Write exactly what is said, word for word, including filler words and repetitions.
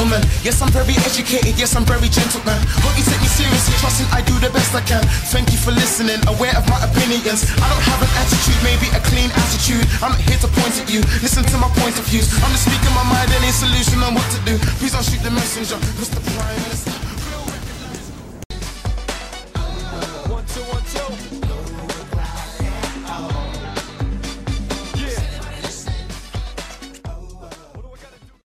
gentleman. Yes, I'm very educated, yes, I'm very gentleman. Hope you take me seriously, trusting I do the best I can. Thank you for listening, aware of my opinions. I don't have an attitude, maybe a clean attitude. I'm not here to point at you, listen to my point of views. I'm just speaking my mind, any solution on what to do. Please don't shoot the messenger, Mister Prime Minister.